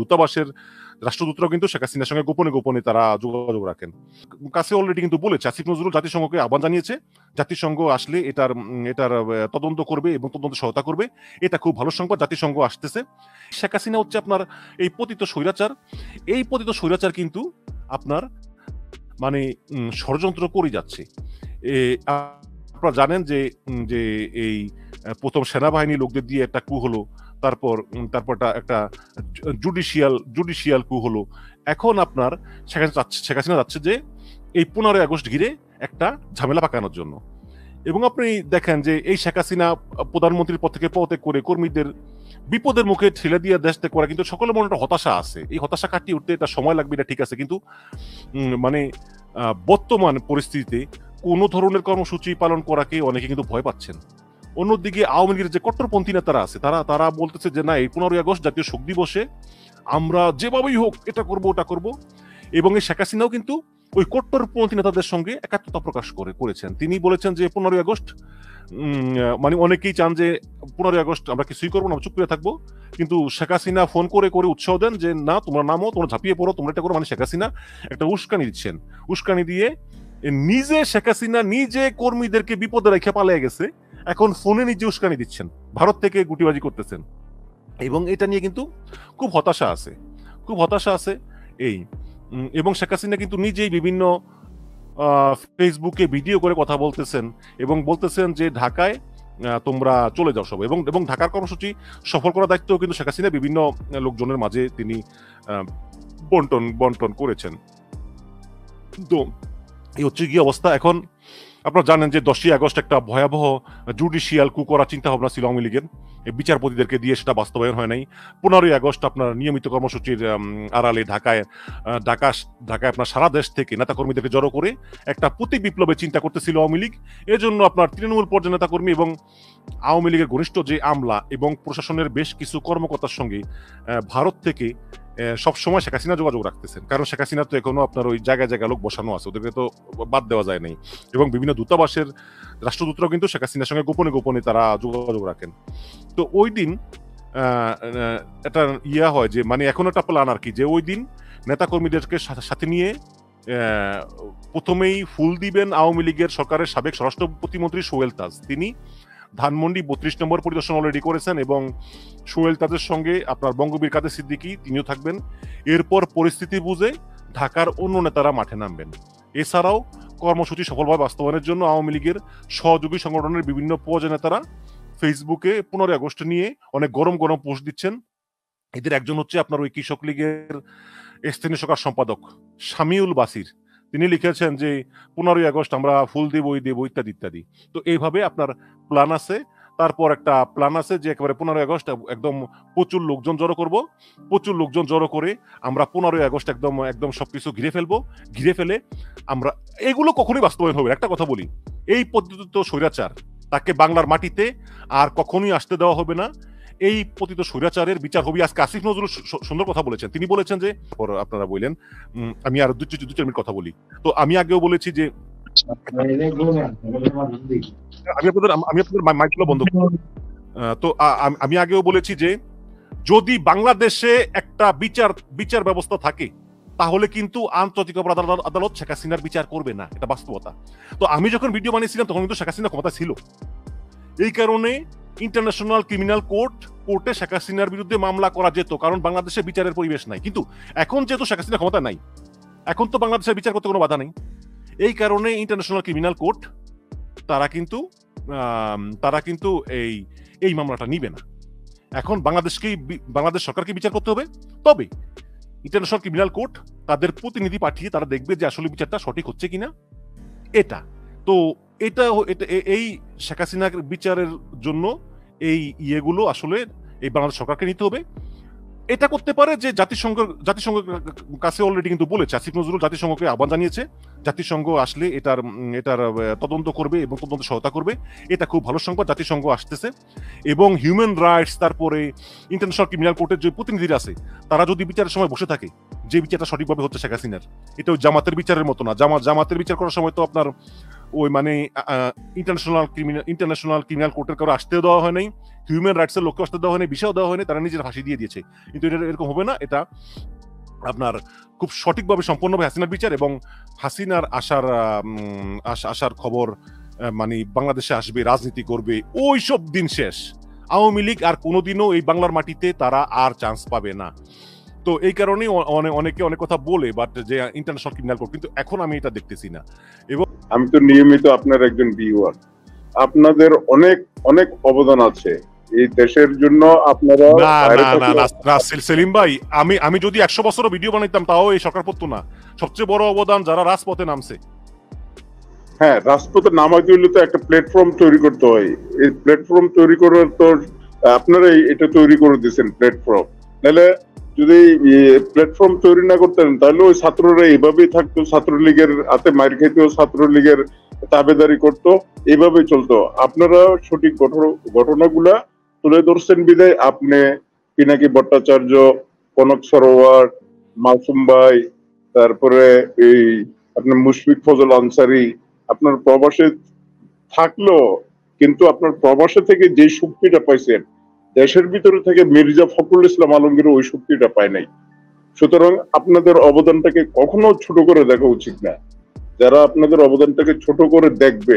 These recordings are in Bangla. দূতাবাসের রাষ্ট্রদূতরাও কিন্তু শেখ হাসিনার সঙ্গে গোপনে গোপনে তারা যোগাযোগ রাখেন। কাছে অলরেডি কিন্তু বলেছে, আসিফ নজরুল জাতিসংঘকে আহ্বান জানিয়েছে, জাতিসংঘ আসলে এটার তদন্ত করবে এবং তদন্ত সহায়তা করবে। এটা খুব ভালো সংবাদ, জাতিসংঘ আসতেছে। শেখ হাসিনা হচ্ছে আপনার এই পতিত স্বৈরাচার। এই পতিত স্বৈরাচার কিন্তু আপনার মানে ষড়যন্ত্র করে যাচ্ছে। আপনারা জানেন যে এই প্রথম সেনাবাহিনী লোকদের দিয়ে একটা কু হলো, তারপর একটা জুডিশিয়াল কু হলো। এখন আপনার শেখ হাসিনা যাচ্ছে যে এই 15 আগস্ট ঘিরে একটা ঝামেলা পাকানোর জন্য। এবং আপনি দেখেন যে এই শেখ হাসিনা প্রধানমন্ত্রীর পদ থেকে পদত্যাগ করে কর্মীদের বিপদের মুখে ঠেলে দিয়ে দেশ ত্যাগ করা, কিন্তু সকলের মনে একটা হতাশা আছে। এই হতাশা কাটিয়ে উঠতে এটা সময় লাগবে, এটা ঠিক আছে, কিন্তু মানে বর্তমান পরিস্থিতিতে কোনো ধরনের কর্মসূচি পালন করাকে অনেকে কিন্তু ভয় পাচ্ছেন। অন্যদিকে আওয়ামী লীগের যে কট্টরপন্থী নেতারা আছে তারা বলতেছে যে না, এই 15 আগস্ট জাতীয় শোক দিবসে আমরা যেভাবেই হোক এটা করব, ওটা করব। এবং এই শেখ হাসিনাও কিন্তু ওই কট্টরপন্থী নেতাদের সঙ্গে একাত্মতা প্রকাশ করেছেন। তিনি বলেছেন যে 15 আগস্ট মানে অনেকেই চান যে 15 আগস্ট আমরা কিছুই করবো না, চুপ করে থাকবো, কিন্তু শেখ হাসিনা ফোন করে করে উৎসাহ দেন যে না, তোমরা নামো, তোমরা ঝাঁপিয়ে পড়ো, তোমরা এটা করো। মানে শেখ হাসিনা একটা উস্কানি দিচ্ছেন, উস্কানি দিয়ে নিজে শেখ হাসিনা নিজে কর্মীদেরকে বিপদে রেখে পালিয়ে গেছে, এখন ফোনে নিজে উস্কানি দিচ্ছেন, ভারত থেকে গুটিবাজি করতেছেন। এবং এটা নিয়ে কিন্তু খুব হতাশা আছে এই। এবং শেখ হাসিনা কিন্তু নিজেই বিভিন্ন ফেসবুকে ভিডিও করে কথা বলতেছেন এবং বলতেছেন যে ঢাকায় তোমরা চলে যাও সব। এবং ঢাকার কর্মসূচি সফল করার দায়িত্ব কিন্তু শেখ হাসিনা বিভিন্ন লোকজনের মাঝে তিনি বন্টন করেছেন। তো এই হচ্ছে কি অবস্থা। এখন আপনারা জানেন যে 10ই আগস্ট একটা ভয়াবহ জুডিশিয়াল কু করার চিন্তা ভাবনা ছিল আওয়ামী লীগের, বিচারপতিদেরকে দিয়ে সেটা বাস্তবায়ন হয় নাই। 15ই আগস্ট আপনার নিয়মিত কর্মসূচির আড়ালে ঢাকায় আপনার সারা দেশ থেকে নেতাকর্মীদেরকে জড়ো করে একটা প্রতি বিপ্লবের চিন্তা করতেছিল আওয়ামী লীগ। এজন্য আপনার তৃণমূল পর্যায়ে নেতাকর্মী এবং আওয়ামী লীগের ঘনিষ্ঠ যে আমলা এবং প্রশাসনের বেশ কিছু কর্মকর্তার সঙ্গে ভারত থেকে সবসময় শেখ হাসিনা যোগাযোগ রাখতেছেন, কারণ শেখ হাসিনা তো এখনো আপনার ওই জায়গায় লোক বসানো আছে, ওদেরকে তো বাদ দেওয়া যায় নাই। এবং বিভিন্ন দূতাবাসের রাষ্ট্রদূতরাও কিন্তু শেখ হাসিনার সঙ্গে গোপনে তারা যোগাযোগ রাখেন। তো ওই দিন একটা ইয়া হয় যে মানে এখন একটা প্ল্যান আর কি, যে ওই দিন নেতাকর্মীদেরকে সাথে নিয়ে প্রথমেই ফুল দিবেন আওয়ামী লীগের সরকারের সাবেক স্বরাষ্ট্র প্রতিমন্ত্রী সোহেল তাজ। তিনি ধানমন্ডি 32 নম্বর পরিদর্শন অলরেডি করেছেন এবং সোহেল তাজের সঙ্গে আপনার বঙ্গবীর কাদের সিদ্দিকী তিনিও থাকবেন। এরপর পরিস্থিতি বুঝে ঢাকার অন্য নেতারা মাঠে নামবেন। এছাড়াও কর্মসূচি সফলভাবে বাস্তবায়নের জন্য আওয়ামী লীগের সহযোগী সংগঠনের বিভিন্ন পর্যায়ের নেতারা ফেসবুকে 15 আগস্ট নিয়ে অনেক গরম পোস্ট দিচ্ছেন। এদের একজন হচ্ছে আপনার ওই কৃষক লীগের স্থানীয় শাখার সম্পাদক সামিউল বাসির। তিনি লিখেছেন যে 15ই আগস্ট আমরা ফুল দেব ইত্যাদি ইত্যাদি। তো এইভাবে আপনার প্ল্যান আছে। তারপর একটা প্ল্যান আছে যে একেবারে 15ই আগস্ট একদম প্রচুর লোকজন জড়ো করব, প্রচুর লোকজন জড়ো করে আমরা 15ই আগস্ট একদম সবকিছু ঘিরে ফেলবো। ঘিরে ফেলে আমরা এগুলো কখনোই বাস্তবায়ন হবে। একটা কথা বলি, এই পতিত স্বৈরাচার, তাকে বাংলার মাটিতে আর কখনোই আসতে দেওয়া হবে না। এই পতিত স্বৈরাচারের বিচার হবে। আজকে আসিফ নজরুল সুন্দর কথা বলেছেন, তিনি বলেছেন যে আপনারা বললেন, আমি আর 2-4 মিনিট কথা বলি। তো আমি আগেও বলেছি যে যদি বাংলাদেশে একটা বিচার ব্যবস্থা থাকে তাহলে কিন্তু আন্তর্জাতিক অপরাধ আদালত শেখ হাসিনার বিচার করবে না, এটা বাস্তবতা। তো আমি যখন ভিডিও বানিয়েছিলাম তখন কিন্তু শেখ হাসিনা ক্ষমতা ছিল, এই কারণে ইন্টারন্যাশনাল ক্রিমিনাল কোর্টে শেখ হাসিনার বিরুদ্ধে মামলা করা যেত, কারণ বাংলাদেশে বিচারের পরিবেশ নাই। কিন্তু এখন যেহেতু শেখ হাসিনা ক্ষমতা নাই, এখন তো বাংলাদেশের বিচার করতে কোনো বাধা নেই, এই কারণে ইন্টারন্যাশনাল ক্রিমিনাল কোর্ট তারা কিন্তু এই মামলাটা নিবে না। এখন বাংলাদেশ সরকারকে বিচার করতে হবে, তবে ইন্টারন্যাশনাল ক্রিমিনাল কোর্ট তাদের প্রতিনিধি পাঠিয়ে তারা দেখবে যে আসলে বিচারটা সঠিক হচ্ছে কিনা। এটা তো এই শেখ হাসিনার বিচারের জন্য এই ইয়েগুলো আসলে এই বাংলাদেশ সরকারকে নিতে হবে। এটা করতে পারে যে জাতিসংঘের কাছে অলরেডি কিন্তু বলেছে, আসিফ নজরুল জাতিসংঘকে আহ্বান জানিয়েছে, জাতিসংঘ আসলে এটার তদন্ত করবে এবং তদন্ত সহায়তা করবে। এটা খুব ভালো সংবাদ, জাতিসংঘ আসতেছে। এবং হিউম্যান রাইটস, তারপরে ইন্টারন্যাশনাল ক্রিমিনাল কোর্টের যে প্রতিনিধিরা আছে তারা যদি বিচারের সময় বসে থাকে যে বিচারটা সঠিকভাবে হচ্ছে শেখ হাসিনার, এটাও জামাতের বিচারের মতো না। জামাতের বিচার করার সময় তো আপনার ওই মানে ইন্টারন্যাশনাল কোর্টের কারো আসতেও দেওয়া হয় নাই, হিউম্যান রাইটস এর লোককে আসতে দেওয়া হয়নি, বিষয়ও দেওয়া হয়নি, তারা নিজের ফাঁসি দিয়ে দিয়েছে। কিন্তু এটা এরকম হবে না, এটা আপনার খুব সঠিকভাবে সম্পন্ন হবে হাসিনার বিচার, এবং হাসিনার আসার খবর মানে বাংলাদেশে আসবে, রাজনীতি করবে, ওই সব দিন শেষ। আওয়ামী লীগ আর কোনোদিনও এই বাংলার মাটিতে তারা আর চান্স পাবে না। তো এই কারণেই অনেকে অনেক কথা বলে, বাট যে ইন্টারন্যাশনাল ক্রিমিনাল কোর্ট, কিন্তু এখন আমি এটা দেখতেছি না। এবং আমি তো নিয়মিত আপনার একজন ভিউয়ার, আপনাদের অনেক অনেক অবদান আছে এই দেশের জন্য। আপনারা সেলিম ভাই, আমি যদি 100 বছরও ভিডিও বানাইতাম তাও এই সরকার পড়তো না। সবচেয়ে বড় অবদান যারা রাজপথে নামছে, হ্যাঁ রাজপথে নামাইতে হলে তো একটা প্ল্যাটফর্ম তৈরি করতে হয়। এই প্ল্যাটফর্ম তৈরি করার তো আপনারা এটা তৈরি করে দিয়েছেন প্ল্যাটফর্ম, নাহলে যদি প্ল্যাটফর্ম তৈরি না করতেন তাহলে ওই ছাত্ররা এইভাবেই থাকতো, ছাত্রলীগের হাতে মার খেত, ছাত্রলীগের তাবেদারি করতো, এইভাবে চলতো। আপনারা সঠিক ঘটনাগুলা তুলে ধরছেন বিদায় আপনি পিনাকি ভট্টাচার্য, কনক সরোয়ার, মাসুম ভাই, তারপরে এই আপনার মুশফিক ফজল আনসারী, আপনার প্রবাসে থাকলো কিন্তু আপনার প্রবাসে থেকে যে শক্তিটা পাইছেন দেশের ভিতরে থেকে মির্জা ফখরুল ইসলাম আলমগীর ওই শক্তিটা পায় নাই। সুতরাং আপনাদের অবদানটাকে কখনো ছোট করে দেখা উচিত না। যারা আপনাদের অবদানটাকে ছোট করে দেখবে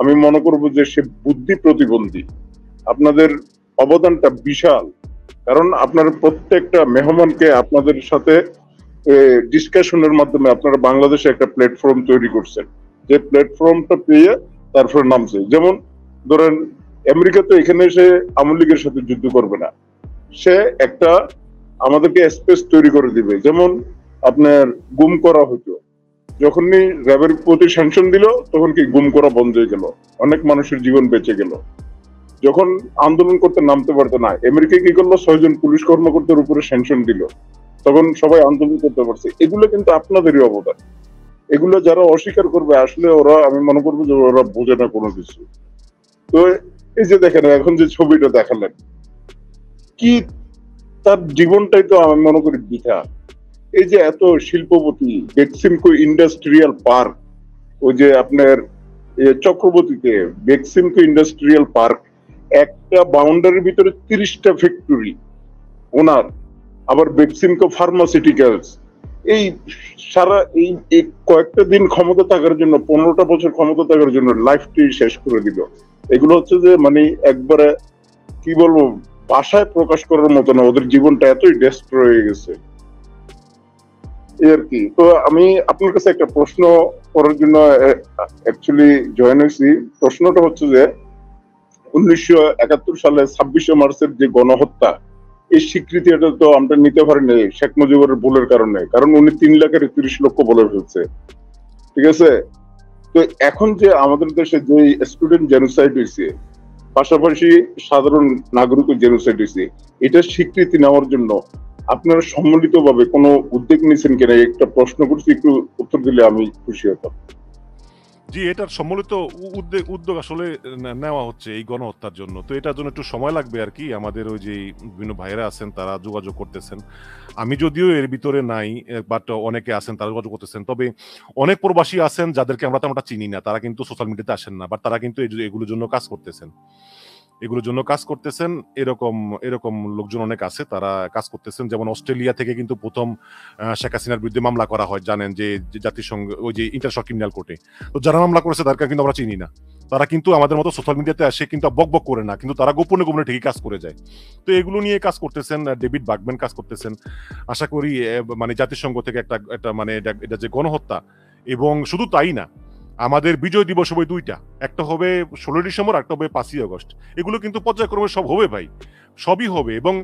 আমি মনে করব যে সে বুদ্ধি প্রতিবন্ধী। আপনাদের অবদানটা বিশাল, কারণ আপনার প্রত্যেকটা মেহমানকে আপনাদের সাথে ডিসকাশনের মাধ্যমে আপনারা বাংলাদেশে একটা প্ল্যাটফর্ম তৈরি করছেন, যে প্ল্যাটফর্মটা পেয়ে তারপরে নামছে। যেমন ধরেন আমেরিকা তো এখানে এসে আওয়ামী লীগের সাথে যুদ্ধ করবে না, সে একটা আমাদেরকে স্পেস তৈরি করে দিবে। যেমন আপনার গুম করা হতো, যখনই র্যাবের প্রতি স্যাংশন দিল তখন কি গুম করা বন্ধ হয়ে গেল, অনেক মানুষের জীবন বেঁচে গেল। যখন আন্দোলন করতে নামতে পারতো না, আমেরিকা কি করলো, 6 জন পুলিশ কর্মকর্তার উপরে স্যাংশন দিল, তখন সবাই আন্দোলন করতে পারছে। এগুলো কিন্তু আপনাদেরই অবদান। এগুলো যারা অস্বীকার করবে আসলে ওরা, আমি মনে করবো যে ওরা বোঝে না কোনো কিছু। তো এই যে দেখেন এখন যে ছবিটা দেখালেন, কি তার জীবনটাই তো আমি মনে করি বৃথা। এই যে এত শিল্পপতি, বেক্সিমকো ইন্ডাস্ট্রিয়াল পার্ক, ওই যে আপনার চক্রবর্তীতে বেক্সিমকো ইন্ডাস্ট্রিয়াল পার্ক, একটা বাউন্ডারির ভিতরে 30টা ফ্যাক্টরি ওনার, আবার বেক্সিমকো ফার্মাসিউটিক্যালস। এই সারা এই কয়েকটা দিন ক্ষমতা থাকার জন্য, 15টা বছর ক্ষমতা থাকার জন্য লাইফটি শেষ করে দিল। এগুলো হচ্ছে যে মানে একবারে কি বলবো, ভাষায় প্রকাশ করার মতো না, ওদের জীবনটা এতই ডেস্ট্রয় হয়ে গেছে আর কি। তো আমি আপনার কাছে একটা প্রশ্ন করার জন্য অ্যাকচুয়ালি জয়েন হয়েছি। প্রশ্নটা হচ্ছে যে 1971 সালে 26শে মার্চের যে গণহত্যা, এই স্বীকৃতি এটা তো আমরা নিতে পারিনি শেখ মুজিবুরের ভুলের কারণে, কারণ উনি 3,30,000 বলে ফেলছে, ঠিক আছে। তো এখন যে আমাদের দেশে যে স্টুডেন্ট জেনোসাইড হয়েছে, পাশাপাশি সাধারণ নাগরিক জেনোসাইড হয়েছে, এটা স্বীকৃতি নেওয়ার জন্য আপনারা সম্মিলিতভাবে কোনো উদ্যোগ নিয়েছেন কিনা, একটা প্রশ্ন করছি, একটু উত্তর দিলে আমি খুশি হতাম। জি, এটার সম্মিলিত উদ্যোগ আসলে নেওয়া হচ্ছে এই গণহত্যার জন্য। তো এটার জন্য একটু সময় লাগবে আর কি। আমাদের ওই যে বিভিন্ন ভাইরা আছেন তারা যোগাযোগ করতেছেন, আমি যদিও এর ভিতরে নাই, বাট অনেকে আছেন তারা যোগাযোগ করতেছেন। তবে অনেক প্রবাসী আছেন যাদেরকে আমরা তেমনটা চিনি না, তারা কিন্তু সোশ্যাল মিডিয়াতে আসেন না, বাট তারা কিন্তু এগুলোর জন্য কাজ করতেছেন, এরকম লোকজন অনেক আছে তারা কাজ করতেছেন। যেমন অস্ট্রেলিয়া থেকে কিন্তু প্রথম শেখ হাসিনার বিরুদ্ধে মামলা করা হয়, জানেন যে জাতিসংঘ ওই যে ইন্টারন্যাশনাল ক্রিমিনাল কোর্টে। তো যারা মামলা করেছে তাদেরকে কিন্তু আমরা চিনি না, তারা কিন্তু আমাদের মতো সোশ্যাল মিডিয়াতে আসে কিন্তু বকবক করে না, কিন্তু তারা গোপনে গোপনে ঠিকই কাজ করে যায়। তো এগুলো নিয়ে কাজ করতেছেন, ডেভিড বাগবেন কাজ করতেছেন। আশা করি মানে জাতিসংঘ থেকে একটা মানে এটা যে গণহত্যা, এবং শুধু তাই না, আমাদের বিজয় দিবস হবে 2টা, একটা হবে 16 ডিসেম্বর, একটা হবে 5ই আগস্ট। এগুলো কিন্তু পর্যায়ক্রমে সব হবে ভাই, সবই হবে। এবং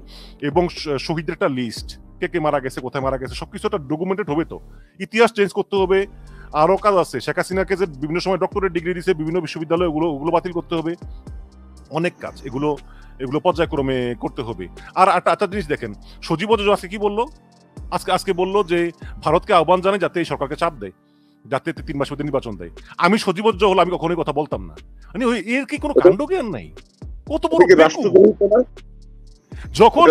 শহীদের একটা লিস্ট, কে কে মারা গেছে, কোথায় মারা গেছে, সবকিছু একটা ডকুমেন্টেড হবে। তো ইতিহাস চেঞ্জ করতে হবে, আরো কাজ আছে। শেখ হাসিনাকে যে বিভিন্ন সময় ডক্টরেট ডিগ্রি দিয়েছে বিভিন্ন বিশ্ববিদ্যালয়, ওগুলো বাতিল করতে হবে, অনেক কাজ এগুলো পর্যায়ক্রমে করতে হবে। আর একটা জিনিস দেখেন, সজীব ওয়াজেদ জয় কি বললো, আজকে বললো যে ভারতকে আহ্বান জানায় যাতে এই সরকারকে চাপ দেয়, যাতে 3 মাস মধ্যে নির্বাচন দেয়। আমি সজীব ওয়াজেদ জয় হলে আমি কখনোই কথা বলতাম না, মানে এর কি কোনো কাণ্ড জ্ঞান নাই? কত বড় যখন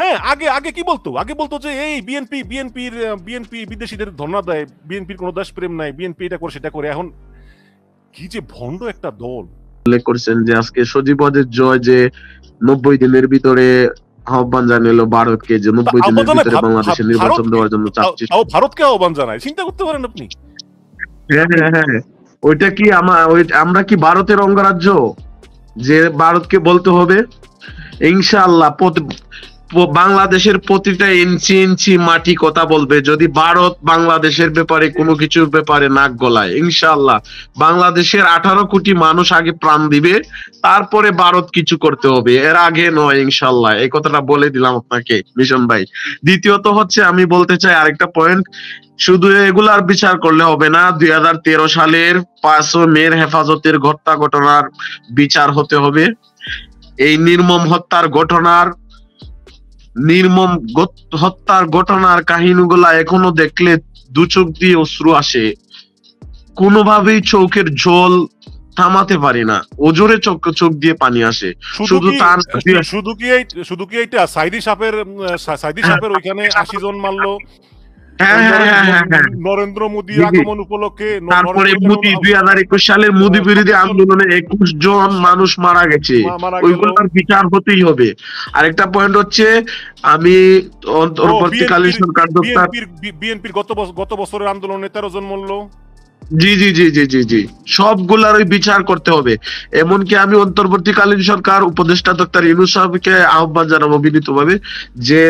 হ্যাঁ, আগে কি বলতো, আগে বলতো যে এই বিএনপি বিদেশিদের ধর্ণা দেয়, বিএনপির কোনো দেশপ্রেম নাই, বিএনপি এটা করে সেটা করে। এখন কি যে ভণ্ড একটা দল। উল্লেখ করেছেন যে আজকে সজীব ওয়াজেদ জয় যে 90 দিনের ভিতরে আহ্বান জানালো ভারতকে যে 90 দিনের ভিতরে বাংলাদেশে নির্বাচন দেওয়ার জন্য চাচ্ছি, তাও ভারতকে আহ্বান জানায়। চিন্তা করতে পারেন আপনি? হ্যাঁ হ্যাঁ, ওইটা কি আমরা কি ভারতের অঙ্গরাজ্য যে ভারতকে বলতে হবে ইনশাআল্লাহ বাংলাদেশের প্রতিটা ইঞ্চি ইঞ্চি মাটি কথা বলবে যদি ভারত বাংলাদেশের ব্যাপারে কোনো কিছুর ব্যাপারে নাক গলায়। ইনশাআল্লাহ বাংলাদেশের 18 কোটি মানুষ আগে প্রাণ দিবে, তারপরে ভারত কিছু করতে হবে, এর আগে নয় ইনশাআল্লাহ। এই কথাটা বলে দিলাম আপনাকে মিশন ভাই। দ্বিতীয়ত হচ্ছে আমি বলতে চাই আরেকটা পয়েন্ট, শুধু এগুলার বিচার করলে হবে না, 2013 সালের 5 মের হেফাজতের হত্যা ঘটনার বিচার হতে হবে। এই নির্মম হত্যার ঘটনার কাহিনীগুলা এখনো দেখলে দু চোখ দিয়ে অশ্রু আসে। কোনোভাবেই চোখের জল থামাতে পারি না, ওজোরে চোখ দিয়ে পানি আসে। শুধু কি এইটা সাইদি সাপের ওইখানে 80 জন মারলো নরেন্দ্র মোদী আগমন উপলক্ষে। তারপরে 2021 সালের মোদী বিরোধী আন্দোলনে 21 জন মানুষ মারা গেছে, ওইগুলোর বিচার হতেই হবে। আরেকটা পয়েন্ট হচ্ছে আমি অন্তর্বর্তীকালীন সরকার বিএনপির গত বছরের আন্দোলনে 13 জন মরলো। জি জি জি জি জি জি সবগুলার বিচার করতে হবে। এমনকি আমি অন্তর্বর্তীকালীন সরকার উপদেষ্টা ডক্টর ইনু সাহেবকে আহ্বান জানাবো বিনীতভাবে যে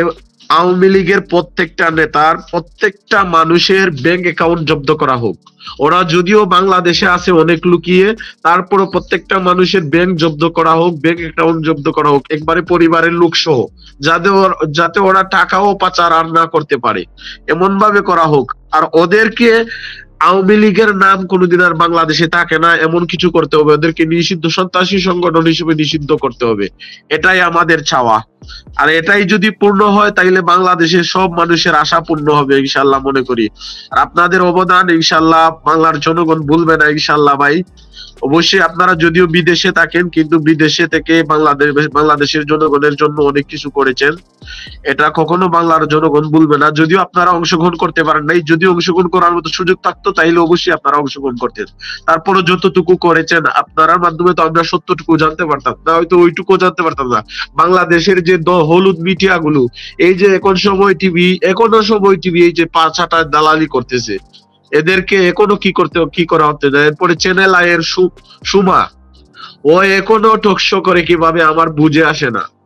আওয়ামী লীগের প্রত্যেকটা নেতার প্রত্যেকটা মানুষের ব্যাংক অ্যাকাউন্ট জব্দ করা হোক। ওরা যদিও বাংলাদেশে আছে অনেক লুকিয়ে, তারপরে প্রত্যেকটা মানুষের ব্যাংক জব্দ করা হোক, ব্যাংক অ্যাকাউন্ট জব্দ করা হোক, একবারে পরিবারের লোক সহ, যাতে ওরা টাকাও পাচার আর না করতে পারে, এমন ভাবে করা হোক। আর ওদেরকে আওয়ামী লীগের নাম কোনোদিন আর বাংলাদেশে থাকে না এমন কিছু করতে হবে, ওদেরকে নিষিদ্ধ সন্ত্রাসী সংগঠন হিসেবে নিষিদ্ধ করতে হবে, এটাই আমাদের চাওয়া। আর এটাই যদি পূর্ণ হয় তাইলে বাংলাদেশের সব মানুষের আশা পূর্ণ হবে ইনশাআল্লাহ মনে করি। আর আপনাদের অবদান ইনশাআল্লাহ বাংলার জনগণ ভুলবে না ইনশাআল্লাহ ভাই। অবশ্যই আপনারা যদিও বিদেশে থাকেন, কিন্তু বিদেশে থেকে বাংলাদেশের জনগণের জন্য অনেক কিছু করেছেন, এটা কখনো বাংলার জনগণ ভুলবে না। যদিও আপনারা অংশগ্রহণ করতে পারেন নাই, যদি অংশগ্রহণ করার মতো সুযোগ থাকতো তাইলে অবশ্যই আপনারা অংশগ্রহণ করতেন। তারপরে যতটুকু করেছেন আপনার মাধ্যমে তো আমরা সত্যটুকু জানতে পারতাম না, হয়তো ওইটুকু জানতে পারতাম না। বাংলাদেশের যে হলুদ মিডিয়া গুলো, এই যে এখনো সময় টিভি এই যে 5-8 দালালি করতেছে, এদেরকে এখনো কি করা হতে দেয়? এরপরে চ্যানেল আয়ের সুমা ও এখনো টকশো করে কিভাবে আমার বুঝে আসে না।